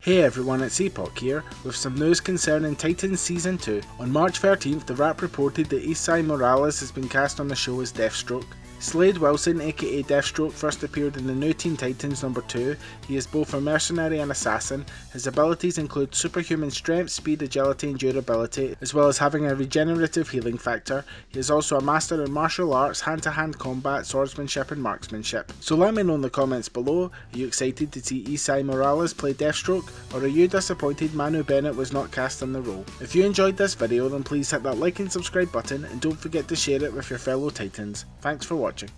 Hey everyone, it's Epoch here with some news concerning Titans Season 2. On March 13th, The Wrap reported that Isai Morales has been cast on the show as Deathstroke. Slade Wilson, aka Deathstroke, first appeared in the new Teen Titans number 2. He is both a mercenary and assassin. His abilities include superhuman strength, speed, agility and durability, as well as having a regenerative healing factor. He is also a master in martial arts, hand-to-hand combat, swordsmanship and marksmanship. So let me know in the comments below, are you excited to see Isai Morales play Deathstroke, or are you disappointed Manu Bennett was not cast in the role? If you enjoyed this video then please hit that like and subscribe button, and don't forget to share it with your fellow Titans. Thanks for watching.